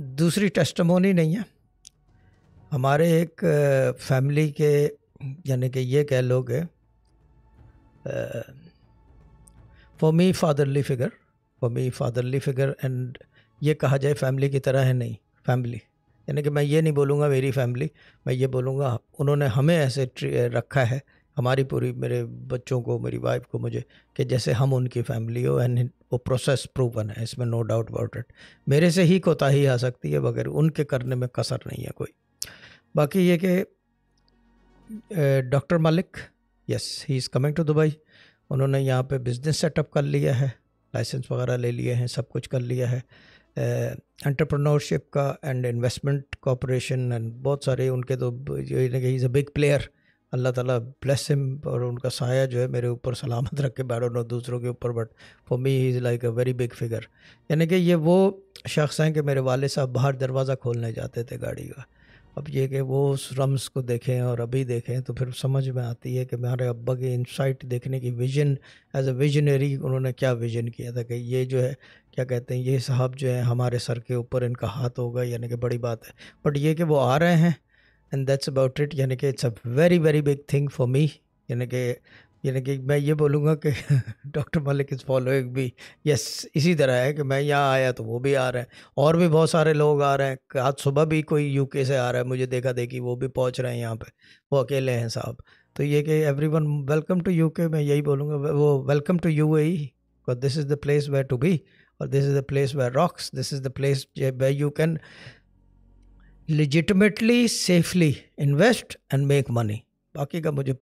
दूसरी टेस्टमोनी नहीं है। हमारे एक फैमिली के यानी कि ये कह लोग for me fatherly figure, for me fatherly figure and ये कहा जाए फैमिली की तरह है नहीं, फैमिली यानी कि मैं ये नहीं बोलूँगा मेरी फैमिली, मैं ये बोलूँगा उन्होंने हमें ऐसे रखा है, हमारी पूरी, मेरे बच्चों को, मेरी वाइफ को, मुझे, कि जैसे हम उनकी फैमिली हो एंड वो प्रोसेस प्रूवन है, इसमें नो डाउट अबाउट इट। मेरे से ही कोताही आ सकती है मगर उनके करने में कसर नहीं है कोई। बाकी ये कि doctor Malik, yes he is coming to Dubai, उन्होंने यहाँ पे बिज़नेस सेटअप कर लिया है, लाइसेंस वगैरह ले लिए हैं, सब कुछ कर लिया है, एंटरप्रेन्योरशिप का एंड इन्वेस्टमेंट कॉर्पोरेशन एंड बहुत सारे उनके, तो he is a big player. अल्लाह ताला ब्लेस हिम और उनका साया जो है मेरे ऊपर सलामत रख के, बैठो ना दूसरों के ऊपर, but for me he is like a very big figure. यानी कि ये वो शख्स हैं कि मेरे वाले साहब बाहर दरवाज़ा खोलने जाते थे गाड़ी का। अब ये कि वो उस रम्स को देखें और अभी देखें तो फिर समझ में आती है कि मेरे अब्बा के इंसाइट देखने की विजन, एज अ विजनरी उन्होंने क्या विजन किया था कि ये जो है क्या कहते हैं, ये साहब जो है हमारे सर के ऊपर इनका हाथ होगा, यानी कि बड़ी बात है। बट ये कि वो आ रहे हैं एंड दैट्स अबाउट इट, यानी कि it's a very very big thing for me. यानी कि मैं ये बोलूँगा कि डॉक्टर मलिक इज़ फॉलोइंग भी, यस इसी तरह है कि मैं यहाँ आया तो वो भी आ रहे हैं, और भी बहुत सारे लोग आ रहे हैं। आज सुबह भी कोई यूके से आ रहा है, मुझे देखा देखी वो भी पहुँच रहे हैं यहाँ पे, वो अकेले हैं साहब। तो ये कि एवरीवन वेलकम टू यूके, मैं यही बोलूँगा, वो welcome to UAE, because this is the place where to be और this is the place where rocks, this is the place where you can legitimately, safely invest and make money। बाकी का मुझे